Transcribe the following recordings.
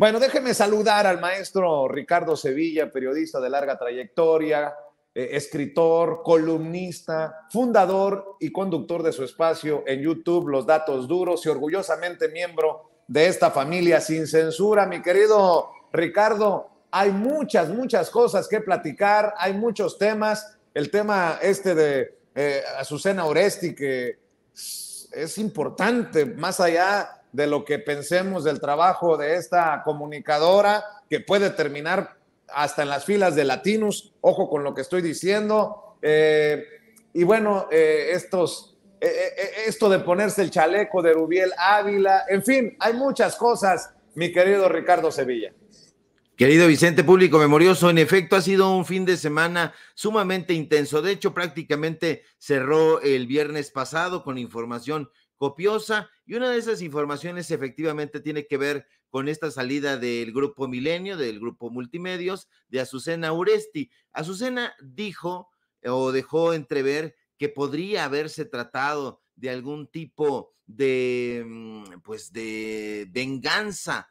Bueno, déjenme saludar al maestro Ricardo Sevilla, periodista de larga trayectoria, escritor, columnista, fundador y conductor de su espacio en YouTube, Los Datos Duros, y orgullosamente miembro de esta familia sin censura. Mi querido Ricardo, hay muchas cosas que platicar, hay muchos temas. El tema este de Azucena Uresti, que es importante, más allá de lo que pensemos del trabajo de esta comunicadora, que puede terminar hasta en las filas de Latinus, ojo con lo que estoy diciendo, y bueno, esto de ponerse el chaleco de Rubiel Ávila, en fin, hay muchas cosas, mi querido Ricardo Sevilla. Querido Vicente Público Memorioso, en efecto ha sido un fin de semana sumamente intenso, de hecho prácticamente cerró el viernes pasado con información copiosa, y una de esas informaciones efectivamente tiene que ver con esta salida del grupo Milenio, del grupo Multimedios, de Azucena Uresti. Azucena dijo o dejó entrever que podría haberse tratado de algún tipo de, pues, de venganza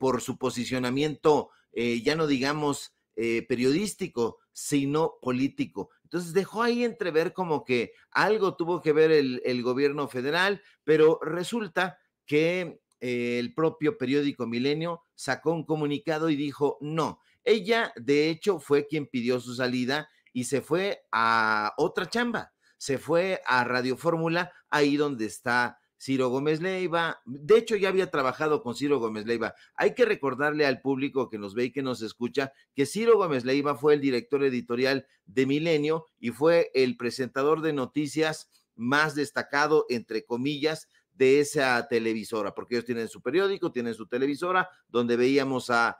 por su posicionamiento, ya no digamos periodístico, sino político. Entonces dejó ahí entrever como que algo tuvo que ver el gobierno federal, pero resulta que el propio periódico Milenio sacó un comunicado y dijo no. Ella, de hecho, fue quien pidió su salida y se fue a otra chamba. Se fue a Radio Fórmula, ahí donde está Ciro Gómez Leyva. De hecho, ya había trabajado con Ciro Gómez Leyva. Hay que recordarle al público que nos ve y que nos escucha que Ciro Gómez Leyva fue el director editorial de Milenio y fue el presentador de noticias más destacado, entre comillas, de esa televisora, porque ellos tienen su periódico, tienen su televisora, donde veíamos a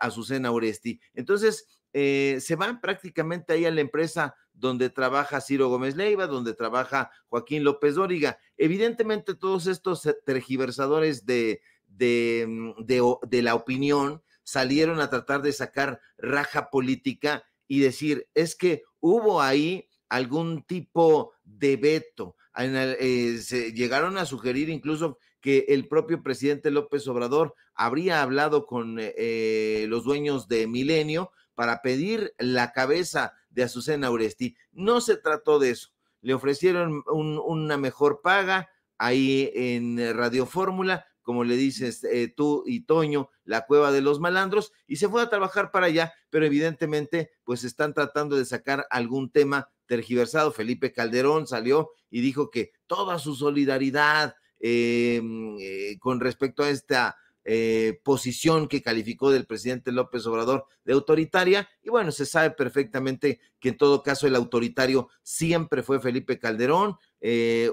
Azucena Uresti. Entonces, se van prácticamente ahí a la empresa donde trabaja Ciro Gómez Leyva, donde trabaja Joaquín López Dóriga. Evidentemente todos estos tergiversadores de la opinión salieron a tratar de sacar raja política y decir, es que hubo ahí algún tipo de veto. Se llegaron a sugerir incluso que el propio presidente López Obrador habría hablado con los dueños de Milenio para pedir la cabeza de Azucena Uresti. No se trató de eso. Le ofrecieron una mejor paga ahí en Radio Fórmula, como le dices tú y Toño, la cueva de los malandros, y se fue a trabajar para allá, pero evidentemente pues están tratando de sacar algún tema tergiversado. Felipe Calderón salió y dijo que toda su solidaridad con respecto a esta posición que calificó del presidente López Obrador de autoritaria, y bueno, se sabe perfectamente que en todo caso el autoritario siempre fue Felipe Calderón,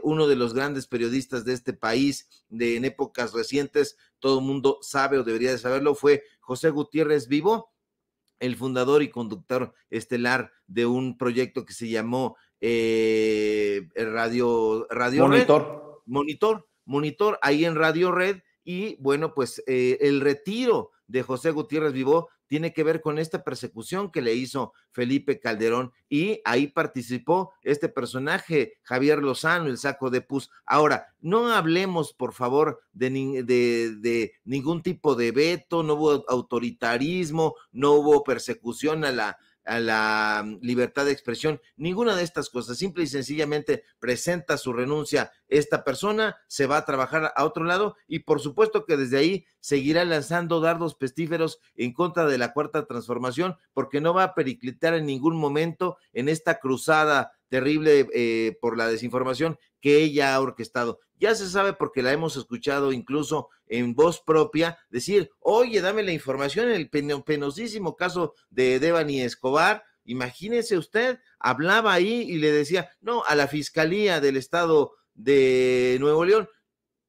uno de los grandes periodistas de este país en épocas recientes, todo el mundo sabe o debería de saberlo, fue José Gutiérrez Vivó, el fundador y conductor estelar de un proyecto que se llamó Radio Monitor. Monitor, ahí en Radio Red. Y bueno, pues el retiro de José Gutiérrez Vivó tiene que ver con esta persecución que le hizo Felipe Calderón, y ahí participó este personaje, Javier Lozano, el saco de pus. Ahora, no hablemos, por favor, de ningún tipo de veto, no hubo autoritarismo, no hubo persecución a la libertad de expresión, ninguna de estas cosas. Simple y sencillamente presenta su renuncia esta persona, se va a trabajar a otro lado y por supuesto que desde ahí seguirá lanzando dardos pestíferos en contra de la Cuarta Transformación, porque no va a periclitar en ningún momento en esta cruzada terrible por la desinformación que ella ha orquestado. Ya se sabe porque la hemos escuchado incluso en voz propia decir, oye, dame la información en el penosísimo caso de Devani Escobar. Imagínese usted, hablaba ahí y le decía, no, a la Fiscalía del Estado de Nuevo León,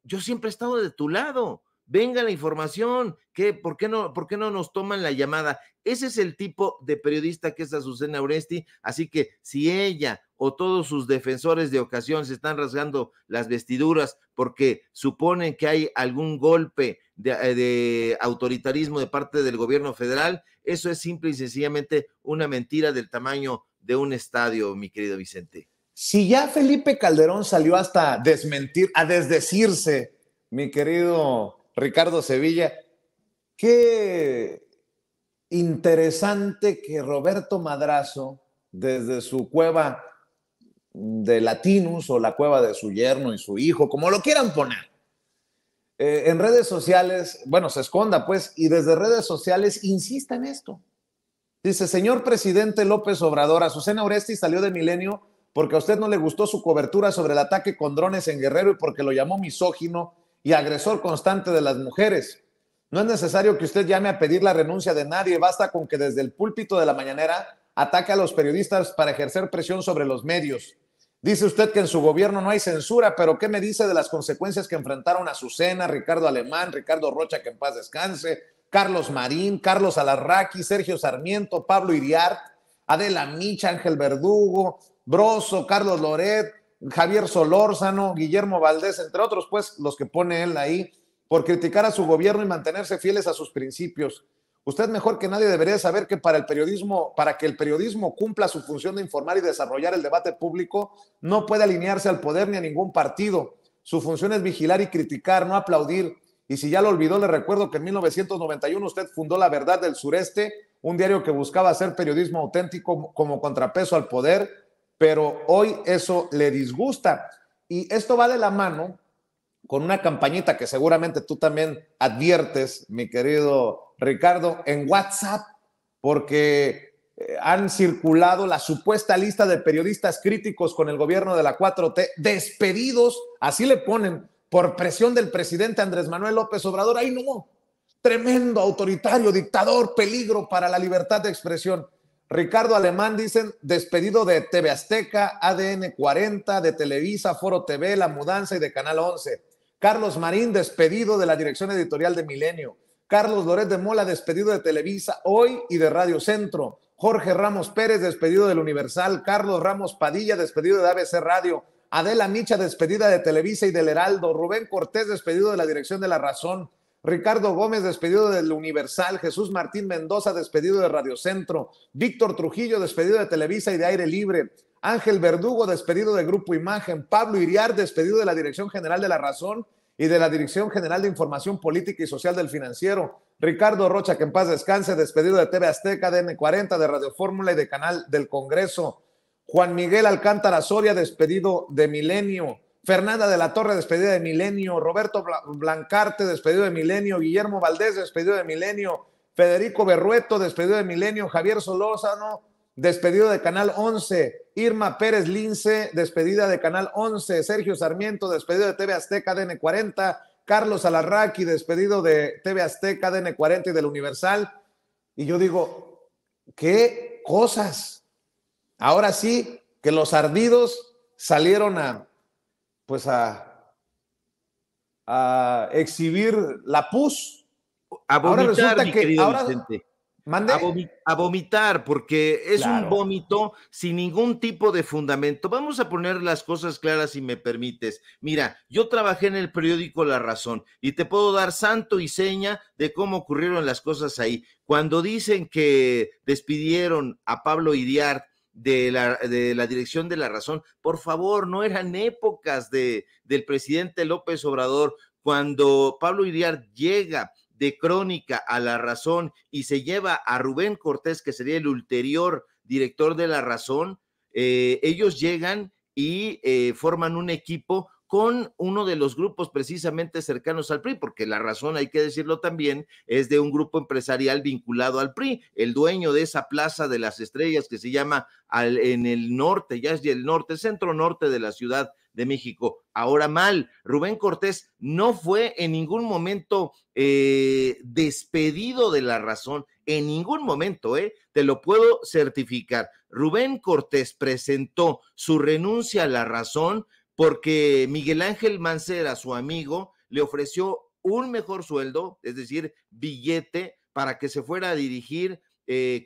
yo siempre he estado de tu lado, venga la información, ¿por qué no nos toman la llamada? Ese es el tipo de periodista que es Azucena Uresti, así que si ella o todos sus defensores de ocasión se están rasgando las vestiduras porque suponen que hay algún golpe de autoritarismo de parte del gobierno federal, eso es simple y sencillamente una mentira del tamaño de un estadio, mi querido Vicente. Si ya Felipe Calderón salió hasta desmentir, a desdecirse, mi querido Ricardo Sevilla, Qué interesante que Roberto Madrazo, desde su cueva de Latinus o la cueva de su yerno y su hijo, como lo quieran poner, en redes sociales, bueno, se esconda pues, y desde redes sociales insista en esto. Dice: señor presidente López Obrador, Azucena Uresti salió de Milenio porque a usted no le gustó su cobertura sobre el ataque con drones en Guerrero y porque lo llamó misógino y agresor constante de las mujeres. No es necesario que usted llame a pedir la renuncia de nadie, basta con que desde el púlpito de la mañanera ataque a los periodistas para ejercer presión sobre los medios. Dice usted que en su gobierno no hay censura, pero ¿qué me dice de las consecuencias que enfrentaron a Azucena, Ricardo Alemán, Ricardo Rocha, que en paz descanse, Carlos Marín, Carlos Alazraki, Sergio Sarmiento, Pablo Hiriart, Adela Micha, Ángel Verdugo, Broso, Carlos Loret, Javier Solórzano, Guillermo Valdés, entre otros, pues, los que pone él ahí, por criticar a su gobierno y mantenerse fieles a sus principios? Usted mejor que nadie debería saber que para que el periodismo cumpla su función de informar y desarrollar el debate público, no puede alinearse al poder ni a ningún partido. Su función es vigilar y criticar, no aplaudir. Y si ya lo olvidó, le recuerdo que en 1991 usted fundó La Verdad del Sureste, un diario que buscaba hacer periodismo auténtico como contrapeso al poder, pero hoy eso le disgusta. Y esto va de la mano con una campañita que seguramente tú también adviertes, mi querido Ricardo, en WhatsApp, porque han circulado la supuesta lista de periodistas críticos con el gobierno de la 4T, despedidos, así le ponen, por presión del presidente Andrés Manuel López Obrador. ¡Ay, no! Tremendo autoritario, dictador, peligro para la libertad de expresión. Ricardo Alemán, dicen, despedido de TV Azteca, ADN 40, de Televisa, Foro TV, La Mudanza y de Canal 11. Carlos Marín, despedido de la dirección editorial de Milenio. Carlos Loret de Mola, despedido de Televisa Hoy y de Radio Centro. Jorge Ramos Pérez, despedido del Universal. Carlos Ramos Padilla, despedido de ABC Radio. Adela Micha, despedida de Televisa y del Heraldo. Rubén Cortés, despedido de la dirección de La Razón. Ricardo Gómez, despedido del Universal. Jesús Martín Mendoza, despedido de Radio Centro. Víctor Trujillo, despedido de Televisa y de Aire Libre. Ángel Verdugo, despedido de Grupo Imagen. Pablo Hiriart, despedido de la Dirección General de La Razón y de la Dirección General de Información Política y Social del Financiero. Ricardo Rocha, que en paz descanse, despedido de TV Azteca, de ADN 40, de Radio Fórmula y de Canal del Congreso. Juan Miguel Alcántara Soria, despedido de Milenio. Fernanda de la Torre, despedida de Milenio. Roberto Blancarte, despedido de Milenio. Guillermo Valdés, despedido de Milenio. Federico Berrueto, despedido de Milenio. Javier Solórzano, despedido de Canal 11. Irma Pérez Lince, despedida de Canal 11. Sergio Sarmiento, despedido de TV Azteca, ADN 40. Carlos Alazraki, despedido de TV Azteca, ADN 40 y del Universal. Y yo digo, ¿qué cosas? Ahora sí que los ardidos salieron a exhibir la pus. A vomitar, ahora resulta mi querido Vicente. A vomitar, porque es claro, un vómito sin ningún tipo de fundamento. Vamos a poner las cosas claras, si me permites. Mira, yo trabajé en el periódico La Razón y te puedo dar santo y seña de cómo ocurrieron las cosas ahí. Cuando dicen que despidieron a Pablo Hiriart de la dirección de La Razón, por favor, no eran épocas del presidente López Obrador. Cuando Pablo Hiriart llega de Crónica a La Razón y se lleva a Rubén Cortés, que sería el ulterior director de La Razón, ellos llegan y forman un equipo con uno de los grupos precisamente cercanos al PRI, porque La Razón, hay que decirlo también, es de un grupo empresarial vinculado al PRI. El dueño de esa Plaza de las Estrellas que se llama en el norte, ya es del norte, centro norte de la Ciudad de México. Ahora mal, Rubén Cortés no fue en ningún momento despedido de La Razón, en ningún momento, te lo puedo certificar. Rubén Cortés presentó su renuncia a La Razón porque Miguel Ángel Mancera, su amigo, le ofreció un mejor sueldo, es decir, billete, para que se fuera a dirigir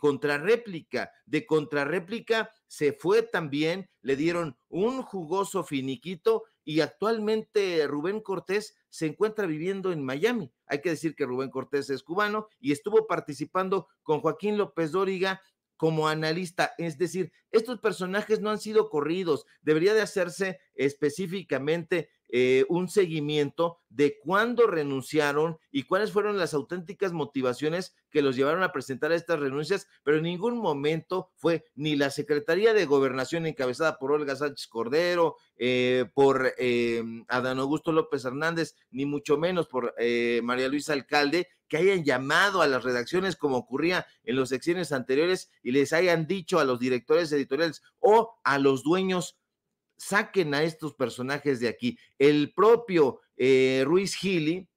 Contrarréplica. De Contrarréplica se fue también, le dieron un jugoso finiquito y actualmente Rubén Cortés se encuentra viviendo en Miami. Hay que decir que Rubén Cortés es cubano y estuvo participando con Joaquín López Dóriga como analista, es decir, estos personajes no han sido corridos, debería de hacerse específicamente un seguimiento de cuándo renunciaron y cuáles fueron las auténticas motivaciones que los llevaron a presentar estas renuncias, pero en ningún momento fue ni la Secretaría de Gobernación encabezada por Olga Sánchez Cordero, por Adán Augusto López Hernández, ni mucho menos por María Luisa Alcalde, que hayan llamado a las redacciones como ocurría en los sexenios anteriores y les hayan dicho a los directores editoriales o a los dueños: saquen a estos personajes de aquí. El propio Ruiz Gili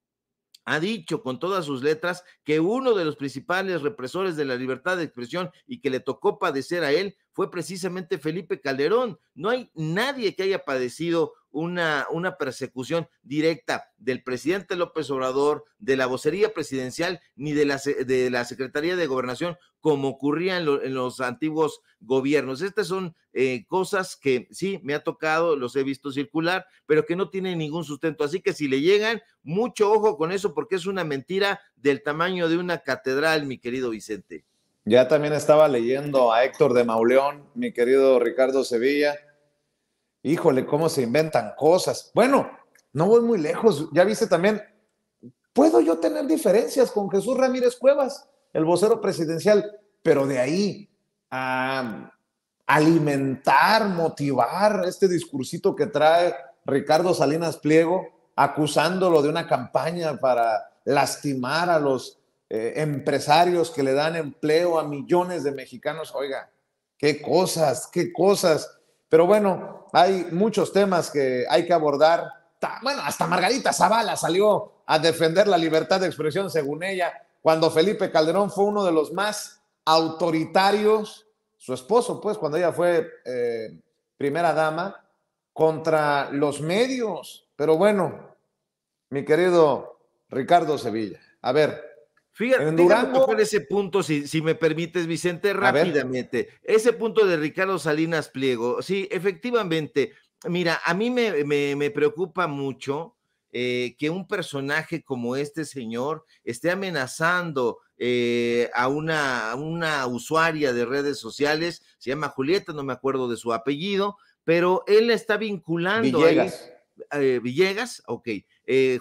ha dicho con todas sus letras que uno de los principales represores de la libertad de expresión y que le tocó padecer a él fue precisamente Felipe Calderón. No hay nadie que haya padecido una persecución directa del presidente López Obrador, de la vocería presidencial, ni de la Secretaría de Gobernación, como ocurría en los antiguos gobiernos. Estas son cosas que sí me ha tocado, los he visto circular, pero que no tienen ningún sustento. Así que si le llegan, mucho ojo con eso, porque es una mentira del tamaño de una catedral, mi querido Vicente. Ya también estaba leyendo a Héctor de Mauleón, mi querido Ricardo Sevilla. Híjole, cómo se inventan cosas. Bueno, no voy muy lejos. Ya viste también, puedo yo tener diferencias con Jesús Ramírez Cuevas, el vocero presidencial, pero de ahí a alimentar, motivar este discursito que trae Ricardo Salinas Pliego, acusándolo de una campaña para lastimar a los empresarios que le dan empleo a millones de mexicanos. Oiga, qué cosas, qué cosas. Pero bueno, hay muchos temas que hay que abordar. Bueno, hasta Margarita Zavala salió a defender la libertad de expresión, según ella, cuando Felipe Calderón fue uno de los más autoritarios, su esposo, pues, cuando ella fue primera dama, contra los medios. Pero bueno, mi querido Ricardo Sevilla, a ver. Fíjate, dígame cuál es ese punto, si me permites, Vicente, rápidamente. Ese punto de Ricardo Salinas Pliego. Sí, efectivamente. Mira, a mí me preocupa mucho que un personaje como este señor esté amenazando a una usuaria de redes sociales. Se llama Julieta, no me acuerdo de su apellido, pero él la está vinculando Villegas. Villegas, ok.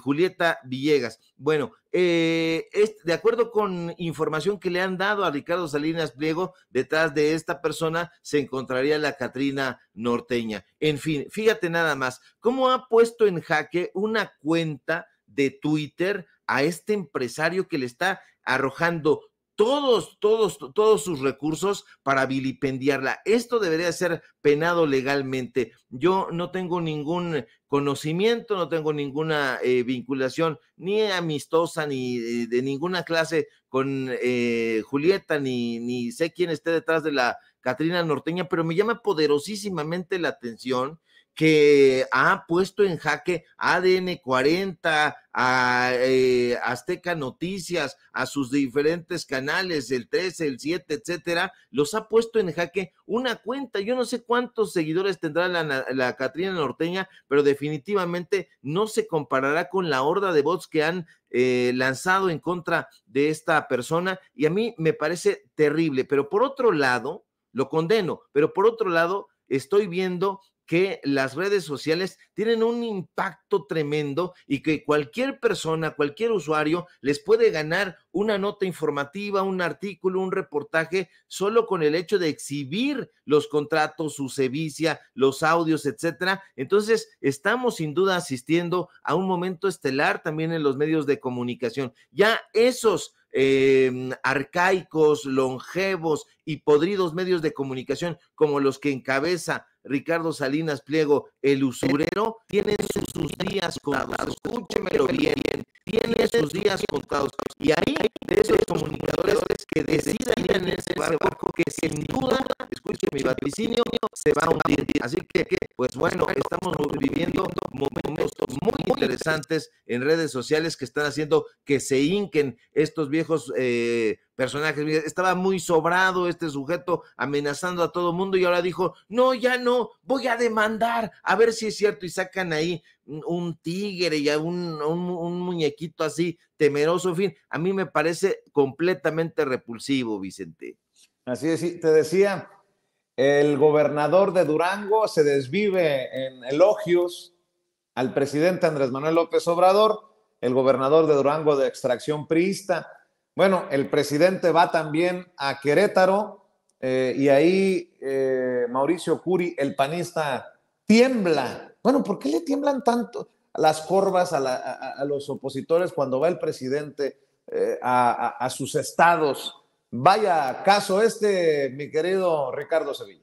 Julieta Villegas. Bueno, de acuerdo con información que le han dado a Ricardo Salinas Pliego, detrás de esta persona se encontraría la Catrina Norteña. En fin, fíjate nada más, cómo ha puesto en jaque una cuenta de Twitter a este empresario que le está arrojando todos sus recursos para vilipendiarla. Esto debería ser penado legalmente. Yo no tengo ningún conocimiento, no tengo ninguna vinculación ni amistosa ni de ninguna clase con Julieta, ni sé quién esté detrás de la Catrina Norteña, pero me llama poderosísimamente la atención que ha puesto en jaque a ADN 40, a Azteca Noticias, a sus diferentes canales, el 13, el 7, etcétera. Los ha puesto en jaque una cuenta. Yo no sé cuántos seguidores tendrá la Catrina Norteña, pero definitivamente no se comparará con la horda de bots que han lanzado en contra de esta persona, y a mí me parece terrible. Pero por otro lado, lo condeno, pero por otro lado estoy viendo que las redes sociales tienen un impacto tremendo y que cualquier persona, cualquier usuario les puede ganar una nota informativa, un artículo, un reportaje, solo con el hecho de exhibir los contratos, su sevicia, los audios, etcétera. Entonces, estamos sin duda asistiendo a un momento estelar también en los medios de comunicación. Ya esos arcaicos, longevos y podridos medios de comunicación como los que encabeza Ricardo Salinas Pliego, el usurero, tiene sus días contados. Escúchemelo bien, tiene sus días contados. Y ahí, de esos comunicadores que decidan ir en ese barco, que sin duda, escuche mi vaticinio, se va a hundir. Así que, pues bueno, estamos viviendo momentos muy interesantes en redes sociales que están haciendo que se hinquen estos viejos personajes. Estaba muy sobrado este sujeto amenazando a todo mundo y ahora dijo: no, ya no, voy a demandar, a ver si es cierto. Y sacan ahí un tigre y un muñequito así temeroso. En fin, a mí me parece completamente repulsivo, Vicente. Así es, te decía, el gobernador de Durango se desvive en elogios al presidente Andrés Manuel López Obrador, el gobernador de Durango de extracción priista. Bueno, el presidente va también a Querétaro y ahí Mauricio Curi, el panista, tiembla. Bueno, ¿por qué le tiemblan tanto las corvas a los opositores cuando va el presidente a sus estados? Vaya caso este, mi querido Ricardo Sevilla.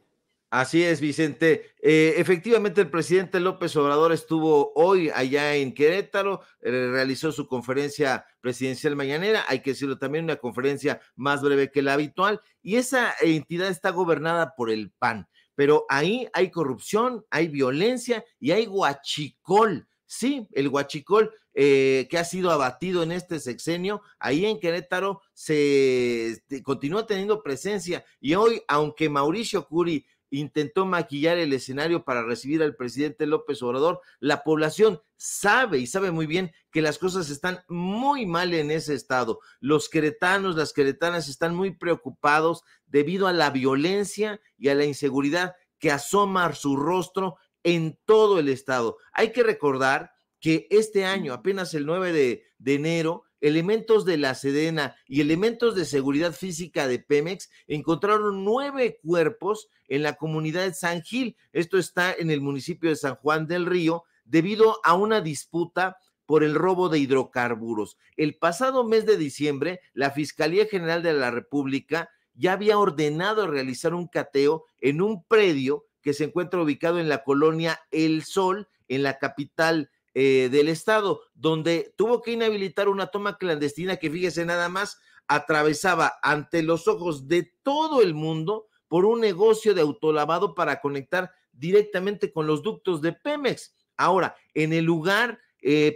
Así es, Vicente. Efectivamente, el presidente López Obrador estuvo hoy allá en Querétaro, realizó su conferencia presidencial mañanera, hay que decirlo también, una conferencia más breve que la habitual, y esa entidad está gobernada por el PAN, pero ahí hay corrupción, hay violencia y hay huachicol. Sí, el huachicol que ha sido abatido en este sexenio, ahí en Querétaro se continúa teniendo presencia, y hoy, aunque Mauricio Curi intentó maquillar el escenario para recibir al presidente López Obrador, la población sabe y sabe muy bien que las cosas están muy mal en ese estado. Los queretanos, las queretanas están muy preocupados debido a la violencia y a la inseguridad que asoma su rostro en todo el estado. Hay que recordar que este año, apenas el 9 de enero, elementos de la Sedena y elementos de seguridad física de Pemex encontraron 9 cuerpos en la comunidad de San Gil. Esto está en el municipio de San Juan del Río, debido a una disputa por el robo de hidrocarburos. El pasado mes de diciembre, la Fiscalía General de la República ya había ordenado realizar un cateo en un predio que se encuentra ubicado en la colonia El Sol, en la capital del estado, donde tuvo que inhabilitar una toma clandestina que, fíjese nada más, atravesaba ante los ojos de todo el mundo por un negocio de autolavado para conectar directamente con los ductos de Pemex. Ahora, en el lugar,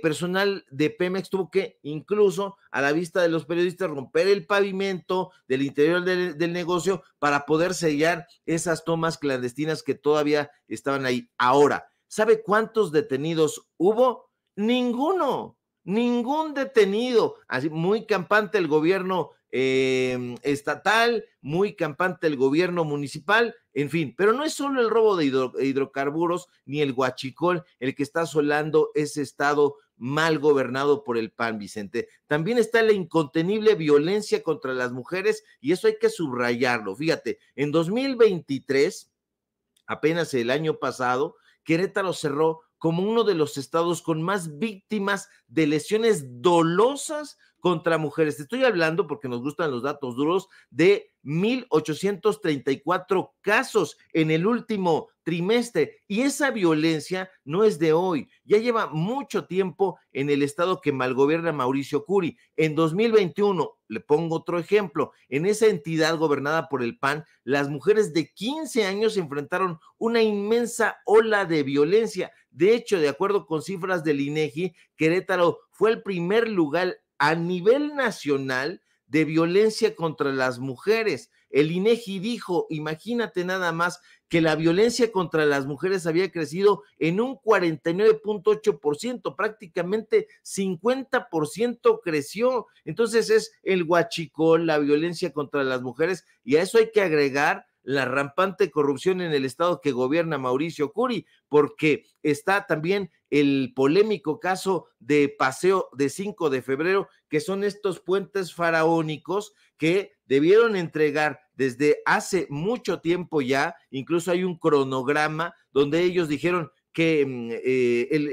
personal de Pemex tuvo que, incluso a la vista de los periodistas, romper el pavimento del interior del negocio para poder sellar esas tomas clandestinas que todavía estaban ahí. Ahora, ¿sabe cuántos detenidos hubo? Ninguno, ningún detenido. Así, muy campante el gobierno estatal, muy campante el gobierno municipal, en fin. Pero no es solo el robo de hidrocarburos ni el huachicol el que está asolando ese estado mal gobernado por el PAN, Vicente. También está la incontenible violencia contra las mujeres, y eso hay que subrayarlo. Fíjate, en 2023, apenas el año pasado, Querétaro cerró como uno de los estados con más víctimas de lesiones dolosas contra mujeres. Te estoy hablando, porque nos gustan los datos duros, de 1,834 casos en el último trimestre. Y esa violencia no es de hoy. Ya lleva mucho tiempo en el estado que malgobierna Mauricio Curi. En 2021, le pongo otro ejemplo, en esa entidad gobernada por el PAN, las mujeres de 15 años enfrentaron una inmensa ola de violencia. De hecho, de acuerdo con cifras del INEGI, Querétaro fue el primer lugar a nivel nacional de violencia contra las mujeres. El INEGI dijo, imagínate nada más, que la violencia contra las mujeres había crecido en un 49.8%, prácticamente 50% creció. Entonces es el huachicol, la violencia contra las mujeres, y a eso hay que agregar la rampante corrupción en el estado que gobierna Mauricio Curi, porque está también el polémico caso de Paseo de 5 de Febrero, que son estos puentes faraónicos que debieron entregar desde hace mucho tiempo ya. Incluso hay un cronograma donde ellos dijeron que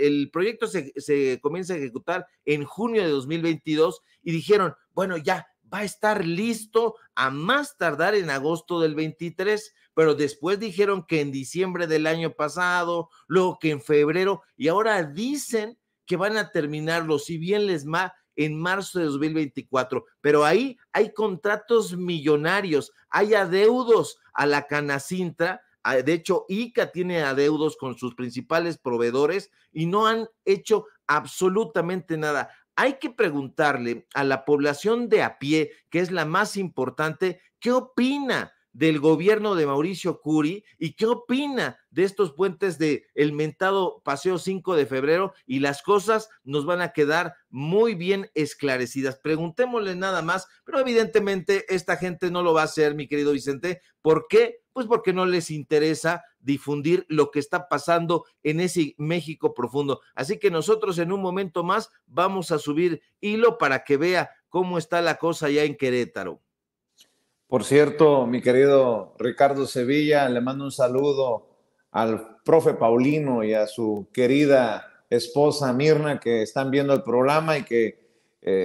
el proyecto se comienza a ejecutar en junio de 2022, y dijeron, bueno, ya va a estar listo a más tardar en agosto del 23, pero después dijeron que en diciembre del año pasado, luego que en febrero, y ahora dicen que van a terminarlo, si bien les va, en marzo de 2024, pero ahí hay contratos millonarios, hay adeudos a la Canacintra. De hecho, ICA tiene adeudos con sus principales proveedores y no han hecho absolutamente nada. Hay que preguntarle a la población de a pie, que es la más importante, ¿qué opina del gobierno de Mauricio Curi y qué opina de estos puentes de el mentado Paseo 5 de Febrero? Y las cosas nos van a quedar muy bien esclarecidas. Preguntémosle nada más, pero evidentemente esta gente no lo va a hacer, mi querido Vicente. ¿Por qué? Pues porque no les interesa difundir lo que está pasando en ese México profundo. Así que nosotros en un momento más vamos a subir hilo para que vea cómo está la cosa ya en Querétaro. Por cierto, mi querido Ricardo Sevilla, le mando un saludo al profe Paulino y a su querida esposa Mirna, que están viendo el programa y que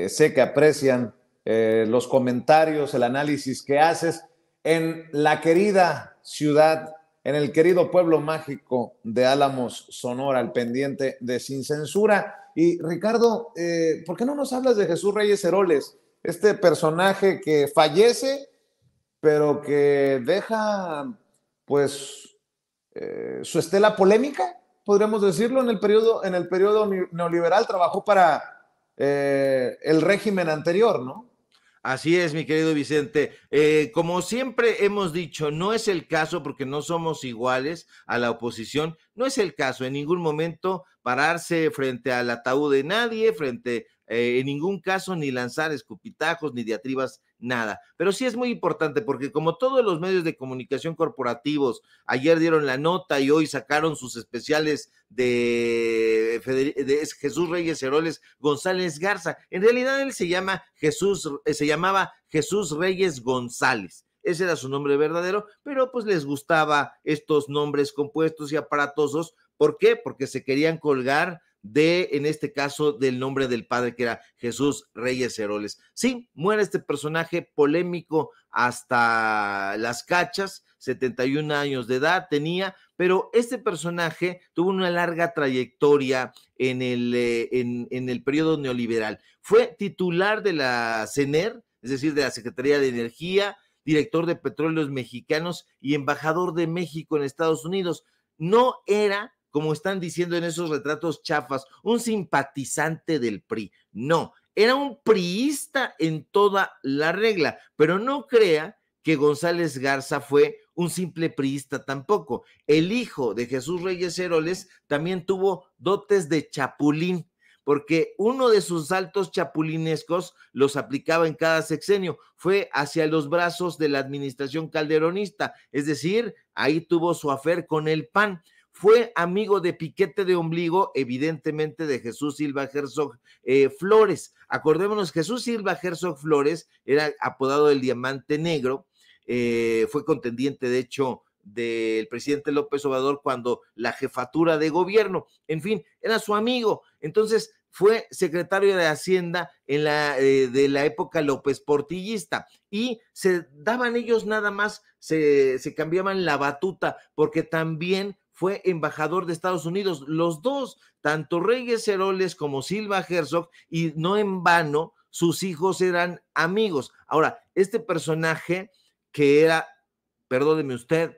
sé que aprecian los comentarios, el análisis que haces en la querida ciudad, en el querido pueblo mágico de Álamos, Sonora, al pendiente de Sin Censura. Y Ricardo, ¿por qué no nos hablas de Jesús Reyes Heroles? Este personaje que fallece, pero que deja, pues, su estela polémica, podríamos decirlo, en el periodo neoliberal. Trabajó para el régimen anterior, ¿no? Así es, mi querido Vicente. Como siempre hemos dicho, no es el caso, porque no somos iguales a la oposición, no es el caso en ningún momento pararse frente al ataúd de nadie, frente en ningún caso ni lanzar escupitajos ni diatribas, nada. Pero sí es muy importante, porque como todos los medios de comunicación corporativos ayer dieron la nota y hoy sacaron sus especiales de Jesús Reyes Heroles González Garza. En realidad él se llamaba Jesús Reyes González. Ese era su nombre verdadero, pero pues les gustaba estos nombres compuestos y aparatosos. ¿Por qué? Porque se querían colgar en este caso, del nombre del padre, que era Jesús Reyes Heroles. Sí, muere este personaje polémico hasta las cachas, 71 años de edad tenía, pero este personaje tuvo una larga trayectoria en el periodo neoliberal. Fue titular de la CENER, es decir, de la Secretaría de Energía, director de Petróleos Mexicanos y embajador de México en Estados Unidos. No era, como están diciendo en esos retratos chafas, un simpatizante del PRI. No, era un priista en toda la regla, pero no crea que González Garza fue un simple priista tampoco. El hijo de Jesús Reyes Heroles también tuvo dotes de chapulín, porque uno de sus saltos chapulinescos los aplicaba en cada sexenio. Fue hacia los brazos de la administración calderonista, es decir, ahí tuvo su afer con el PAN. Fue amigo de piquete de ombligo, evidentemente, de Jesús Silva Herzog Flores. Acordémonos, Jesús Silva Herzog Flores era apodado el Diamante Negro, fue contendiente, de hecho, del presidente López Obrador cuando la jefatura de gobierno, en fin, era su amigo. Entonces, fue secretario de Hacienda en de la época López Portillista, y se daban ellos nada más, se cambiaban la batuta, porque también fue embajador de Estados Unidos. Los dos, tanto Reyes Heroles como Silva Herzog, y no en vano, sus hijos eran amigos. Ahora, este personaje que era, perdóneme usted,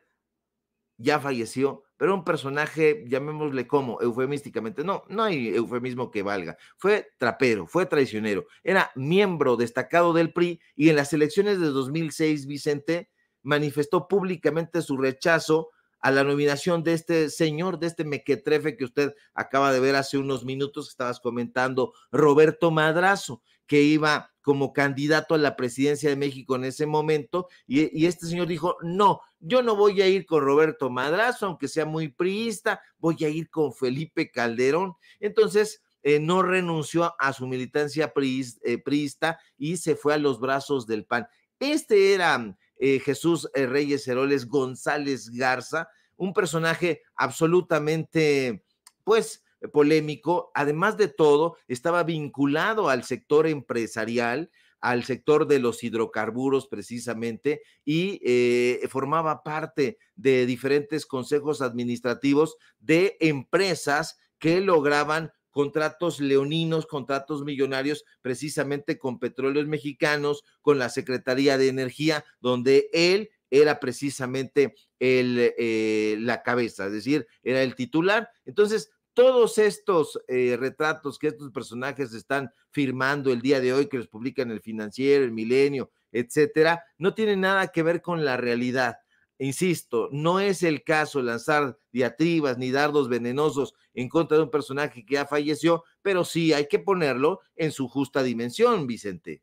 ya falleció, pero un personaje, llamémosle como, eufemísticamente, no hay eufemismo que valga, fue trapero, fue traicionero, era miembro destacado del PRI, y en las elecciones de 2006, Vicente, manifestó públicamente su rechazo a la nominación de este señor, de este mequetrefe que usted acaba de ver hace unos minutos, que estabas comentando, Roberto Madrazo, que iba como candidato a la presidencia de México en ese momento, y este señor dijo, no, yo no voy a ir con Roberto Madrazo, aunque sea muy priista, voy a ir con Felipe Calderón. Entonces, no renunció a su militancia priista y se fue a los brazos del PAN. Este era Jesús Reyes Heroles González Garza, un personaje absolutamente, pues, polémico. Además de todo, estaba vinculado al sector empresarial, al sector de los hidrocarburos precisamente, y formaba parte de diferentes consejos administrativos de empresas que lograban contratos leoninos, contratos millonarios, precisamente con Petróleos Mexicanos, con la Secretaría de Energía, donde él era precisamente la cabeza, es decir, era el titular. Entonces, todos estos retratos que estos personajes están firmando el día de hoy, que los publican El Financiero, El Milenio, etcétera, no tienen nada que ver con la realidad. Insisto, no es el caso lanzar diatribas ni dardos venenosos en contra de un personaje que ya falleció, pero sí hay que ponerlo en su justa dimensión, Vicente.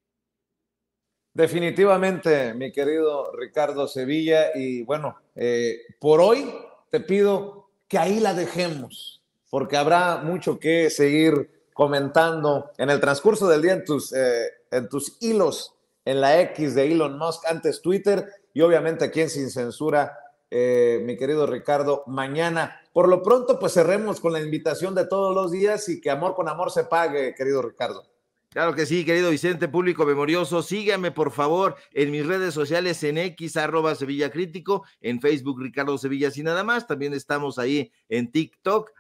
Definitivamente, mi querido Ricardo Sevilla, y bueno, por hoy te pido que ahí la dejemos, porque habrá mucho que seguir comentando en el transcurso del día en tus hilos, en la X de Elon Musk, antes Twitter, y obviamente aquí en Sin Censura, mi querido Ricardo, mañana. Por lo pronto, pues cerremos con la invitación de todos los días y que amor con amor se pague, querido Ricardo. Claro que sí, querido Vicente, público memorioso, síganme por favor en mis redes sociales, en X, @SevillaCrítico, en Facebook, Ricardo Sevilla Sin Nada Más, también estamos ahí en TikTok,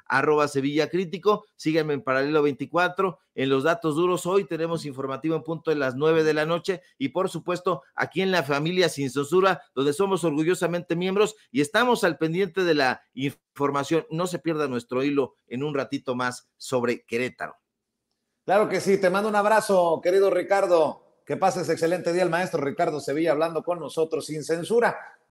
@SevillaCrítico, síganme en Paralelo 24, en Los Datos Duros, hoy tenemos informativo en punto de las 9:00 p.m, y por supuesto, aquí en la familia Sin Censura, donde somos orgullosamente miembros, y estamos al pendiente de la información, no se pierda nuestro hilo en un ratito más sobre Querétaro. Claro que sí, te mando un abrazo, querido Ricardo, que pases excelente día. El maestro Ricardo Sevilla hablando con nosotros Sin Censura.